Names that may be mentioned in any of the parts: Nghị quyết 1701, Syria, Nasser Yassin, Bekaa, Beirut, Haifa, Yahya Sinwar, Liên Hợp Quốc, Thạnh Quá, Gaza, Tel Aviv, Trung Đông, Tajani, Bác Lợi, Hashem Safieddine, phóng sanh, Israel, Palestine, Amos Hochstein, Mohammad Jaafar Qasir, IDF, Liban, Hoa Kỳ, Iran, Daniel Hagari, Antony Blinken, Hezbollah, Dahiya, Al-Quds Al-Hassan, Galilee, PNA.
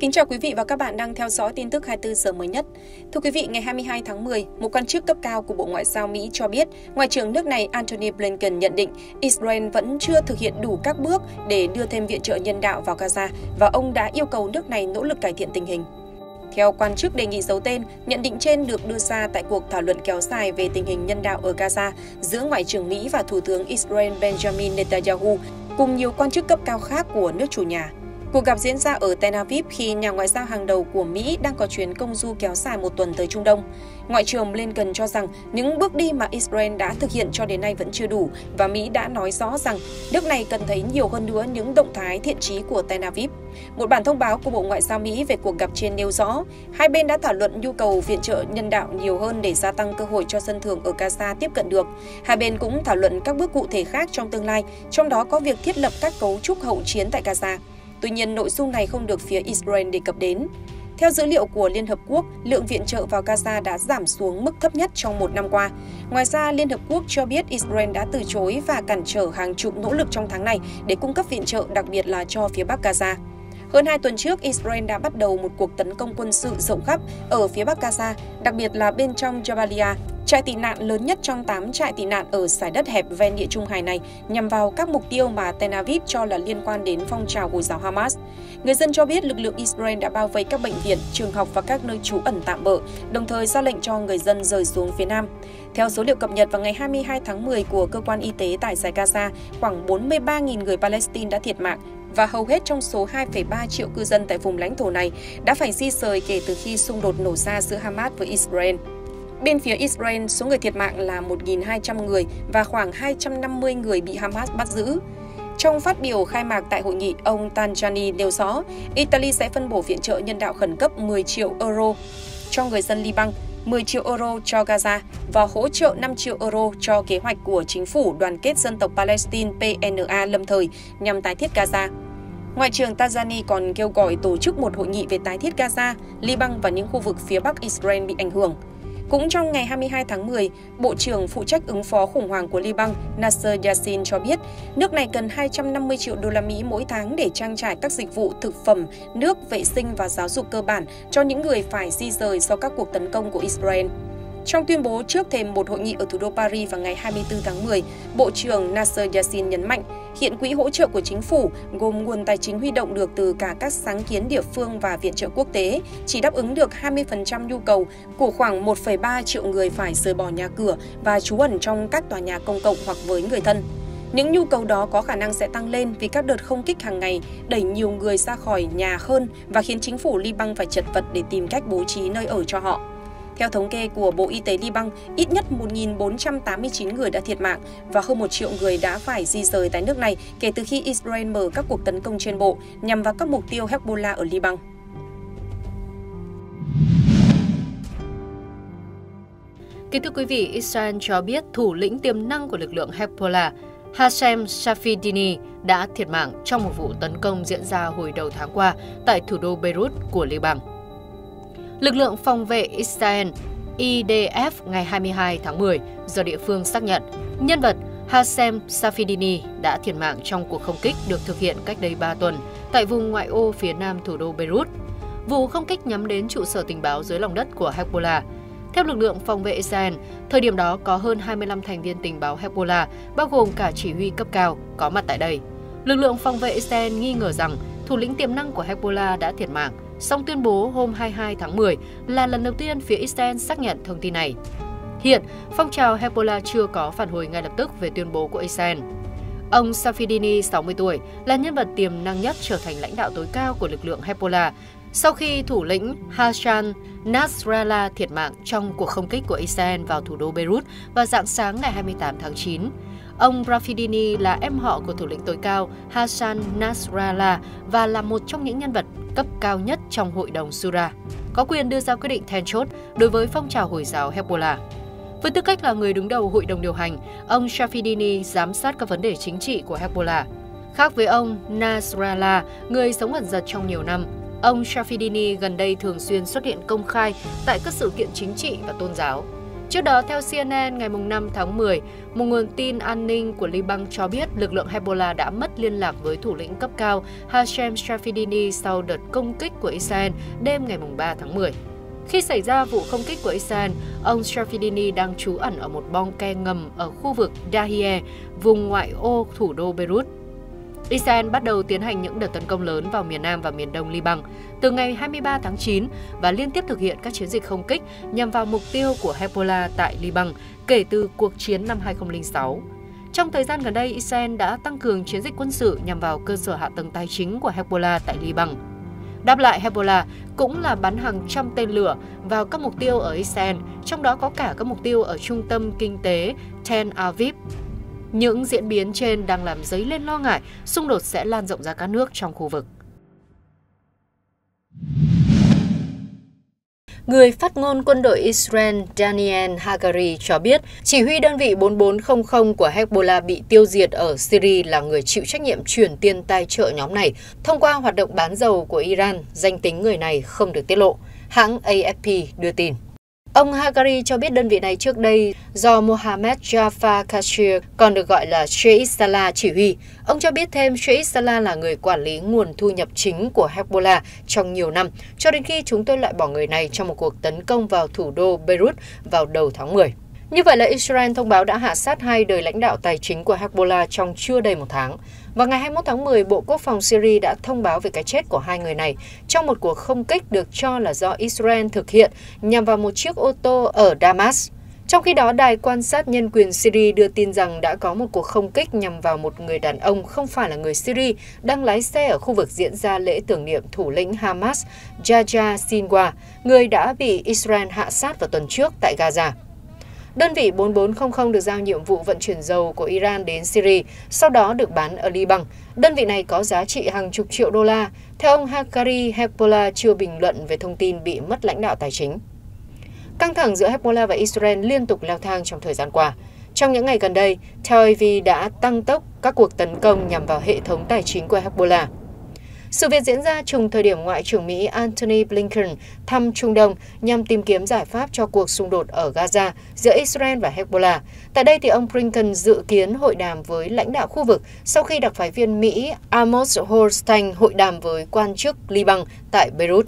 Kính chào quý vị và các bạn đang theo dõi tin tức 24 giờ mới nhất. Thưa quý vị, ngày 22 tháng 10, một quan chức cấp cao của Bộ Ngoại giao Mỹ cho biết, Ngoại trưởng nước này Antony Blinken nhận định Israel vẫn chưa thực hiện đủ các bước để đưa thêm viện trợ nhân đạo vào Gaza và ông đã yêu cầu nước này nỗ lực cải thiện tình hình. Theo quan chức đề nghị giấu tên, nhận định trên được đưa ra tại cuộc thảo luận kéo dài về tình hình nhân đạo ở Gaza giữa Ngoại trưởng Mỹ và Thủ tướng Israel Benjamin Netanyahu cùng nhiều quan chức cấp cao khác của nước chủ nhà. Cuộc gặp diễn ra ở Tel Aviv khi nhà ngoại giao hàng đầu của Mỹ đang có chuyến công du kéo dài một tuần tới Trung Đông. Ngoại trưởng Blinken cho rằng những bước đi mà Israel đã thực hiện cho đến nay vẫn chưa đủ và Mỹ đã nói rõ rằng nước này cần thấy nhiều hơn nữa những động thái thiện chí của Tel Aviv. Một bản thông báo của Bộ Ngoại giao Mỹ về cuộc gặp trên nêu rõ, hai bên đã thảo luận nhu cầu viện trợ nhân đạo nhiều hơn để gia tăng cơ hội cho dân thường ở Gaza tiếp cận được. Hai bên cũng thảo luận các bước cụ thể khác trong tương lai, trong đó có việc thiết lập các cấu trúc hậu chiến tại Gaza. Tuy nhiên, nội dung này không được phía Israel đề cập đến. Theo dữ liệu của Liên Hợp Quốc, lượng viện trợ vào Gaza đã giảm xuống mức thấp nhất trong một năm qua. Ngoài ra, Liên Hợp Quốc cho biết Israel đã từ chối và cản trở hàng chục nỗ lực trong tháng này để cung cấp viện trợ, đặc biệt là cho phía Bắc Gaza. Hơn 2 tuần trước, Israel đã bắt đầu một cuộc tấn công quân sự rộng khắp ở phía Bắc Gaza, đặc biệt là bên trong Jabalia, trại tị nạn lớn nhất trong 8 trại tị nạn ở giải đất hẹp ven địa trung hải này, nhằm vào các mục tiêu mà Tel Aviv cho là liên quan đến phong trào Hồi giáo Hamas. Người dân cho biết lực lượng Israel đã bao vây các bệnh viện, trường học và các nơi trú ẩn tạm bợ, đồng thời ra lệnh cho người dân rời xuống phía nam. Theo số liệu cập nhật vào ngày 22 tháng 10 của cơ quan y tế tại giải Gaza, khoảng 43.000 người Palestine đã thiệt mạng, và hầu hết trong số 2,3 triệu cư dân tại vùng lãnh thổ này đã phải di rời kể từ khi xung đột nổ ra giữa Hamas với Israel. Bên phía Israel, số người thiệt mạng là 1.200 người và khoảng 250 người bị Hamas bắt giữ. Trong phát biểu khai mạc tại hội nghị, ông Tajani nêu rõ Italy sẽ phân bổ viện trợ nhân đạo khẩn cấp 10 triệu euro cho người dân Liban, 10 triệu euro cho Gaza và hỗ trợ 5 triệu euro cho kế hoạch của chính phủ đoàn kết dân tộc Palestine PNA lâm thời nhằm tái thiết Gaza. Ngoại trưởng Tajani còn kêu gọi tổ chức một hội nghị về tái thiết Gaza, Liban và những khu vực phía bắc Israel bị ảnh hưởng. Cũng trong ngày 22 tháng 10, Bộ trưởng phụ trách ứng phó khủng hoảng của Liban, Nasser Yassin cho biết nước này cần 250 triệu đô la Mỹ mỗi tháng để trang trải các dịch vụ, thực phẩm, nước, vệ sinh và giáo dục cơ bản cho những người phải di rời do các cuộc tấn công của Israel. Trong tuyên bố trước thềm một hội nghị ở thủ đô Paris vào ngày 24 tháng 10, Bộ trưởng Nasser Yassin nhấn mạnh hiện quỹ hỗ trợ của chính phủ gồm nguồn tài chính huy động được từ cả các sáng kiến địa phương và viện trợ quốc tế chỉ đáp ứng được 20% nhu cầu của khoảng 1,3 triệu người phải rời bỏ nhà cửa và trú ẩn trong các tòa nhà công cộng hoặc với người thân. Những nhu cầu đó có khả năng sẽ tăng lên vì các đợt không kích hàng ngày đẩy nhiều người ra khỏi nhà hơn và khiến chính phủ Liban phải chật vật để tìm cách bố trí nơi ở cho họ. Theo thống kê của Bộ Y tế Liban, ít nhất 1.489 người đã thiệt mạng và hơn 1 triệu người đã phải di rời tại nước này kể từ khi Israel mở các cuộc tấn công trên bộ nhằm vào các mục tiêu Hezbollah ở Liban. Kính thưa quý vị, Israel cho biết thủ lĩnh tiềm năng của lực lượng Hezbollah, Hashem Safieddine, đã thiệt mạng trong một vụ tấn công diễn ra hồi đầu tháng qua tại thủ đô Beirut của Liban. Lực lượng phòng vệ Israel IDF ngày 22 tháng 10 do địa phương xác nhận nhân vật Hashem Safieddine đã thiệt mạng trong cuộc không kích được thực hiện cách đây 3 tuần tại vùng ngoại ô phía nam thủ đô Beirut. Vụ không kích nhắm đến trụ sở tình báo dưới lòng đất của Hezbollah. Theo lực lượng phòng vệ Israel, thời điểm đó có hơn 25 thành viên tình báo Hezbollah, bao gồm cả chỉ huy cấp cao, có mặt tại đây. Lực lượng phòng vệ Israel nghi ngờ rằng thủ lĩnh tiềm năng của Hezbollah đã thiệt mạng, song tuyên bố hôm 22 tháng 10 là lần đầu tiên phía Israel xác nhận thông tin này. Hiện, phong trào Hezbollah chưa có phản hồi ngay lập tức về tuyên bố của Israel. Ông Safieddine, 60 tuổi, là nhân vật tiềm năng nhất trở thành lãnh đạo tối cao của lực lượng Hezbollah sau khi thủ lĩnh Hassan Nasrallah thiệt mạng trong cuộc không kích của Israel vào thủ đô Beirut vào rạng sáng ngày 28 tháng 9. Ông Safieddine là em họ của thủ lĩnh tối cao Hassan Nasrallah và là một trong những nhân vật cấp cao nhất trong Hội đồng Shura, có quyền đưa ra quyết định then chốt đối với phong trào Hồi giáo Hezbollah. Với tư cách là người đứng đầu Hội đồng điều hành, ông Safieddine giám sát các vấn đề chính trị của Hezbollah. Khác với ông Nasrallah, người sống ẩn dật trong nhiều năm, ông Safieddine gần đây thường xuyên xuất hiện công khai tại các sự kiện chính trị và tôn giáo. Trước đó, theo CNN ngày 5 tháng 10, một nguồn tin an ninh của Liban cho biết lực lượng Hezbollah đã mất liên lạc với thủ lĩnh cấp cao Hashem Sharafeddini sau đợt công kích của Israel đêm ngày 3 tháng 10. Khi xảy ra vụ không kích của Israel, ông Sharafeddini đang trú ẩn ở một bong ke ngầm ở khu vực Dahiya, vùng ngoại ô thủ đô Beirut. Israel bắt đầu tiến hành những đợt tấn công lớn vào miền Nam và miền Đông Liban từ ngày 23 tháng 9 và liên tiếp thực hiện các chiến dịch không kích nhằm vào mục tiêu của Hezbollah tại Liban kể từ cuộc chiến năm 2006. Trong thời gian gần đây, Israel đã tăng cường chiến dịch quân sự nhằm vào cơ sở hạ tầng tài chính của Hezbollah tại Liban. Đáp lại, Hezbollah cũng là bắn hàng trăm tên lửa vào các mục tiêu ở Israel, trong đó có cả các mục tiêu ở trung tâm kinh tế Tel Aviv. Những diễn biến trên đang làm dấy lên lo ngại xung đột sẽ lan rộng ra các nước trong khu vực. Người phát ngôn quân đội Israel Daniel Hagari cho biết, chỉ huy đơn vị 4400 của Hezbollah bị tiêu diệt ở Syria là người chịu trách nhiệm chuyển tiền tài trợ nhóm này thông qua hoạt động bán dầu của Iran, danh tính người này không được tiết lộ, hãng AFP đưa tin. Ông Hagari cho biết đơn vị này trước đây do Mohammad Jaafar Qasir, còn được gọi là Sheikh Salah, chỉ huy. Ông cho biết thêm Sheikh Salah là người quản lý nguồn thu nhập chính của Hezbollah trong nhiều năm, cho đến khi chúng tôi loại bỏ người này trong một cuộc tấn công vào thủ đô Beirut vào đầu tháng 10. Như vậy là Israel thông báo đã hạ sát hai đời lãnh đạo tài chính của Hezbollah trong chưa đầy một tháng. Vào ngày 21 tháng 10, Bộ Quốc phòng Syria đã thông báo về cái chết của hai người này trong một cuộc không kích được cho là do Israel thực hiện nhằm vào một chiếc ô tô ở Damascus. Trong khi đó, Đài quan sát nhân quyền Syria đưa tin rằng đã có một cuộc không kích nhằm vào một người đàn ông không phải là người Syria đang lái xe ở khu vực diễn ra lễ tưởng niệm thủ lĩnh Hamas Yahya Sinwar, người đã bị Israel hạ sát vào tuần trước tại Gaza. Đơn vị 4400 được giao nhiệm vụ vận chuyển dầu của Iran đến Syria, sau đó được bán ở Liban. Đơn vị này có giá trị hàng chục triệu đô la. Theo ông Hagari, Hezbollah chưa bình luận về thông tin bị mất lãnh đạo tài chính. Căng thẳng giữa Hezbollah và Israel liên tục leo thang trong thời gian qua. Trong những ngày gần đây, Tel Aviv đã tăng tốc các cuộc tấn công nhằm vào hệ thống tài chính của Hezbollah. Sự việc diễn ra trùng thời điểm Ngoại trưởng Mỹ Antony Blinken thăm Trung Đông nhằm tìm kiếm giải pháp cho cuộc xung đột ở Gaza giữa Israel và Hezbollah. Tại đây, thì ông Blinken dự kiến hội đàm với lãnh đạo khu vực sau khi đặc phái viên Mỹ Amos Hochstein hội đàm với quan chức Liban tại Beirut.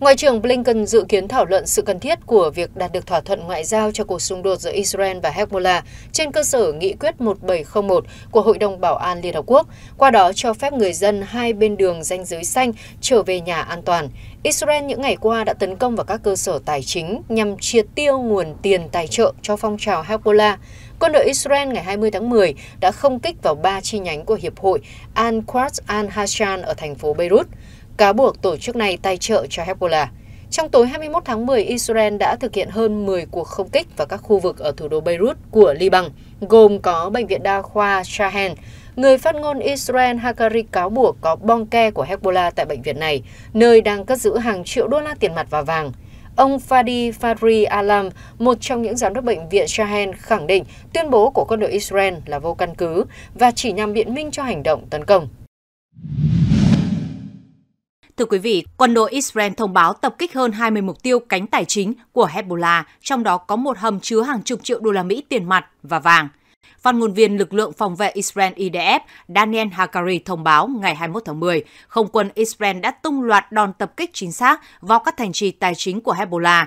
Ngoại trưởng Blinken dự kiến thảo luận sự cần thiết của việc đạt được thỏa thuận ngoại giao cho cuộc xung đột giữa Israel và Hezbollah trên cơ sở Nghị quyết 1701 của Hội đồng Bảo an Liên Hợp Quốc, qua đó cho phép người dân hai bên đường ranh giới xanh trở về nhà an toàn. Israel những ngày qua đã tấn công vào các cơ sở tài chính nhằm triệt tiêu nguồn tiền tài trợ cho phong trào Hezbollah. Quân đội Israel ngày 20 tháng 10 đã không kích vào 3 chi nhánh của Hiệp hội Al-Quds Al-Hassan ở thành phố Beirut, cáo buộc tổ chức này tài trợ cho Hezbollah. Trong tối 21 tháng 10, Israel đã thực hiện hơn 10 cuộc không kích vào các khu vực ở thủ đô Beirut của Liban, gồm có Bệnh viện Đa khoa Shahen. Người phát ngôn Israel Hagari cáo buộc có bong ke của Hezbollah tại bệnh viện này, nơi đang cất giữ hàng triệu đô la tiền mặt và vàng. Ông Fadi Fadri Alam, một trong những giám đốc bệnh viện Shahen, khẳng định tuyên bố của quân đội Israel là vô căn cứ và chỉ nhằm biện minh cho hành động tấn công. Thưa quý vị, quân đội Israel thông báo tập kích hơn 20 mục tiêu cánh tài chính của Hezbollah, trong đó có một hầm chứa hàng chục triệu đô la Mỹ tiền mặt và vàng. Phát ngôn viên lực lượng phòng vệ Israel IDF Daniel Hagari thông báo ngày 21 tháng 10, không quân Israel đã tung loạt đòn tập kích chính xác vào các thành trì tài chính của Hezbollah.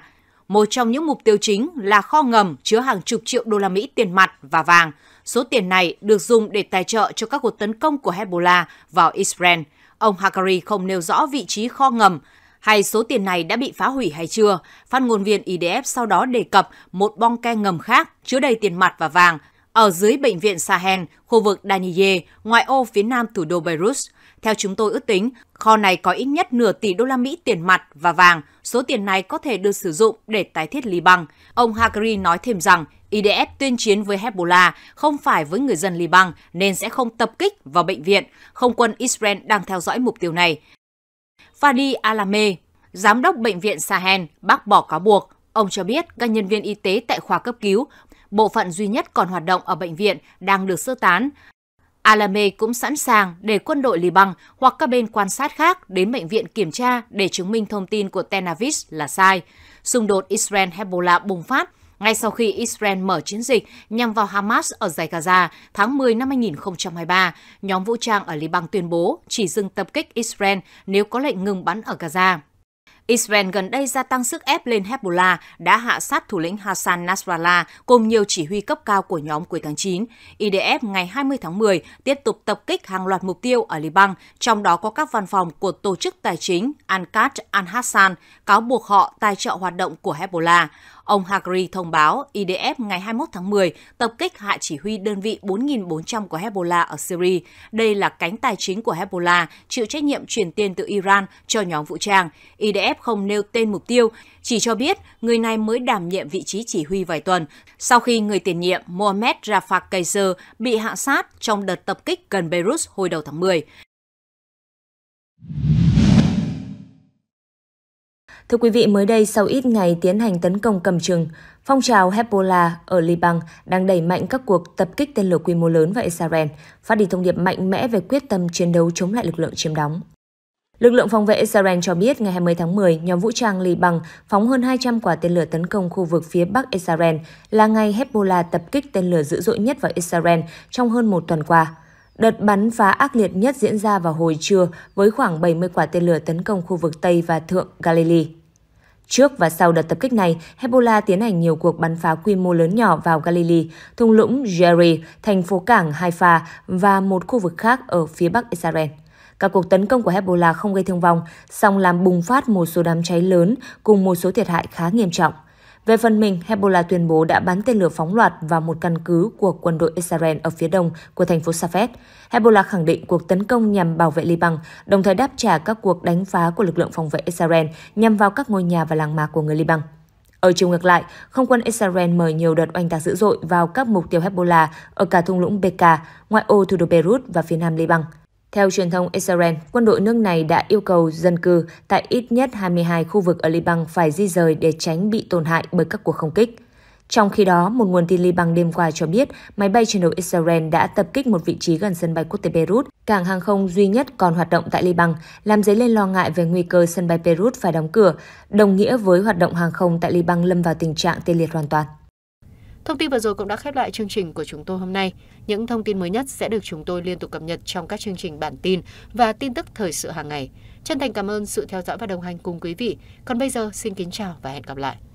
Một trong những mục tiêu chính là kho ngầm chứa hàng chục triệu đô la Mỹ tiền mặt và vàng. Số tiền này được dùng để tài trợ cho các cuộc tấn công của Hezbollah vào Israel. Ông Hagari không nêu rõ vị trí kho ngầm hay số tiền này đã bị phá hủy hay chưa. Phát ngôn viên IDF sau đó đề cập một bong ke ngầm khác chứa đầy tiền mặt và vàng ở dưới bệnh viện Shahen, khu vực Dahiya, ngoại ô phía nam thủ đô Beirut. Theo chúng tôi ước tính, kho này có ít nhất nửa tỷ đô la Mỹ tiền mặt và vàng. Số tiền này có thể được sử dụng để tái thiết Liban. Ông Hagari nói thêm rằng IDF tuyên chiến với Hezbollah, không phải với người dân Liban, nên sẽ không tập kích vào bệnh viện. Không quân Israel đang theo dõi mục tiêu này. Fadi Alame, giám đốc bệnh viện Shahen, bác bỏ cáo buộc. Ông cho biết các nhân viên y tế tại khoa cấp cứu, bộ phận duy nhất còn hoạt động ở bệnh viện, đang được sơ tán. Alame cũng sẵn sàng để quân đội Liban hoặc các bên quan sát khác đến bệnh viện kiểm tra để chứng minh thông tin của Tel Aviv là sai. Xung đột Israel-Hezbollah bùng phát Ngay sau khi Israel mở chiến dịch nhằm vào Hamas ở dải Gaza tháng 10 năm 2023, nhóm vũ trang ở Liban tuyên bố chỉ dừng tập kích Israel nếu có lệnh ngừng bắn ở Gaza. Israel gần đây gia tăng sức ép lên Hezbollah đã hạ sát thủ lĩnh Hassan Nasrallah cùng nhiều chỉ huy cấp cao của nhóm cuối tháng 9. IDF ngày 20 tháng 10 tiếp tục tập kích hàng loạt mục tiêu ở Liban, trong đó có các văn phòng của tổ chức tài chính Al-Qaeda Al-Hassan, cáo buộc họ tài trợ hoạt động của Hezbollah. Ông Hagari thông báo IDF ngày 21 tháng 10 tập kích hạ chỉ huy đơn vị 4.400 của Hezbollah ở Syria. Đây là cánh tài chính của Hezbollah, chịu trách nhiệm chuyển tiền từ Iran cho nhóm vũ trang. IDF không nêu tên mục tiêu, chỉ cho biết người này mới đảm nhiệm vị trí chỉ huy vài tuần, sau khi người tiền nhiệm Mohammad Jaafar Qasir bị hạ sát trong đợt tập kích gần Beirut hồi đầu tháng 10. Thưa quý vị, mới đây sau ít ngày tiến hành tấn công cầm chừng, phong trào Hezbollah ở Liban đang đẩy mạnh các cuộc tập kích tên lửa quy mô lớn vào Israel, phát đi thông điệp mạnh mẽ về quyết tâm chiến đấu chống lại lực lượng chiếm đóng. Lực lượng phòng vệ Israel cho biết ngày 20 tháng 10, nhóm vũ trang Liban phóng hơn 200 quả tên lửa tấn công khu vực phía bắc Israel, là ngày Hezbollah tập kích tên lửa dữ dội nhất vào Israel trong hơn một tuần qua. Đợt bắn phá ác liệt nhất diễn ra vào hồi trưa với khoảng 70 quả tên lửa tấn công khu vực Tây và Thượng Galilee. Trước và sau đợt tập kích này, Hezbollah tiến hành nhiều cuộc bắn phá quy mô lớn nhỏ vào Galilee, thung lũng Jeri, thành phố cảng Haifa và một khu vực khác ở phía bắc Israel. Các cuộc tấn công của Hezbollah không gây thương vong, song làm bùng phát một số đám cháy lớn cùng một số thiệt hại khá nghiêm trọng. Về phần mình, Hezbollah tuyên bố đã bắn tên lửa phóng loạt vào một căn cứ của quân đội Israel ở phía đông của thành phố Safed. Hezbollah khẳng định cuộc tấn công nhằm bảo vệ Liban, đồng thời đáp trả các cuộc đánh phá của lực lượng phòng vệ Israel nhằm vào các ngôi nhà và làng mạc của người Liban. Ở chiều ngược lại, không quân Israel mời nhiều đợt oanh tạc dữ dội vào các mục tiêu Hezbollah ở cả thung lũng Bekaa, ngoại ô thủ đô Beirut và phía nam Liban. Theo truyền thông Israel, quân đội nước này đã yêu cầu dân cư tại ít nhất 22 khu vực ở Liban phải di rời để tránh bị tổn hại bởi các cuộc không kích. Trong khi đó, một nguồn tin Liban đêm qua cho biết máy bay chiến đấu Israel đã tập kích một vị trí gần sân bay quốc tế Beirut, cảng hàng không duy nhất còn hoạt động tại Liban, làm dấy lên lo ngại về nguy cơ sân bay Beirut phải đóng cửa, đồng nghĩa với hoạt động hàng không tại Liban lâm vào tình trạng tê liệt hoàn toàn. Thông tin vừa rồi cũng đã khép lại chương trình của chúng tôi hôm nay. Những thông tin mới nhất sẽ được chúng tôi liên tục cập nhật trong các chương trình bản tin và tin tức thời sự hàng ngày. Chân thành cảm ơn sự theo dõi và đồng hành cùng quý vị. Còn bây giờ, xin kính chào và hẹn gặp lại.